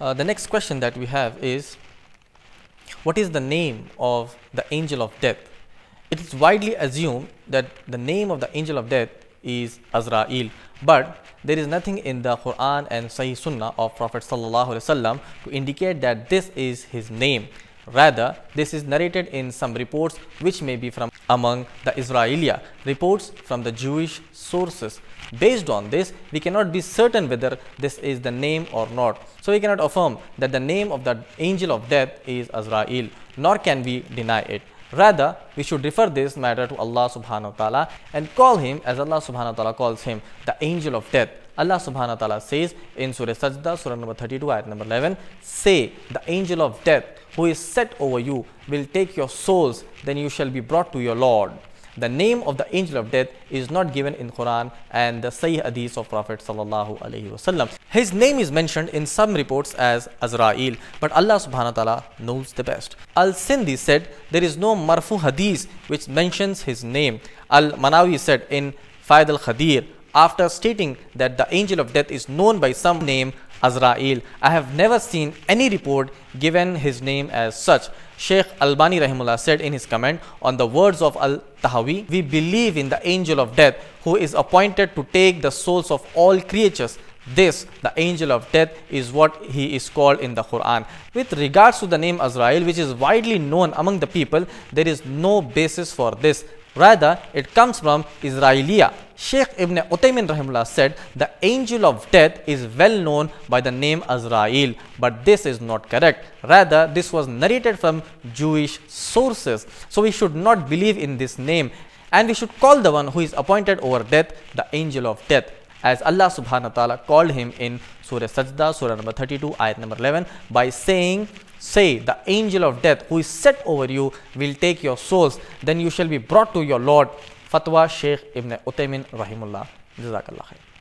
The next question that we have is, what is the name of the angel of death? It is widely assumed that the name of the angel of death is Azrael, but there is nothing in the Quran and Sahih Sunnah of Prophet Sallallahu Alaihi Wasallam to indicate that this is his name. Rather, this is narrated in some reports which may be from among the Israelia, reports from the Jewish sources. Based on this, we cannot be certain whether this is the name or not. So we cannot affirm that the name of the angel of death is Azrael, nor can we deny it. Rather, we should refer this matter to Allah subhanahu wa ta'ala and call him as Allah subhanahu wa ta'ala calls him, the angel of death. Allah subhanahu wa ta'ala says in Surah Sajdah, Surah number 32, ayat number 11, say, the angel of death who is set over you will take your souls, then you shall be brought to your Lord. The name of the angel of death is not given in Quran and the Sahih Hadith of Prophet Sallallahu Alaihi Wasallam. His name is mentioned in some reports as Azrael, but Allah Subhanahu wa Ta'ala knows the best. Al-Sindi said, there is no marfu hadith which mentions his name. Al-Manawi said in Fayd al-Khadir, after stating that the angel of death is known by some name, Azrael, I have never seen any report given his name as such. Sheikh Al-Bani Rahimullah said in his comment on the words of Al-Tahawi, we believe in the angel of death who is appointed to take the souls of all creatures. This, the angel of death, is what he is called in the Quran. With regards to the name Azrael, which is widely known among the people, there is no basis for this. Rather, it comes from Israelia. Sheikh Ibn Uttaymin Rahimullah said, the angel of death is well known by the name Azrael, but this is not correct. Rather, this was narrated from Jewish sources. So we should not believe in this name, and we should call the one who is appointed over death, the angel of death, as Allah subhanahu wa ta'ala called him in Surah Sajdah, Surah number 32, ayat number 11, by saying, say, the angel of death who is set over you will take your souls, then you shall be brought to your Lord. Fatwa Sheikh Ibn Uttaymin Rahimullah. Jazakallah khair.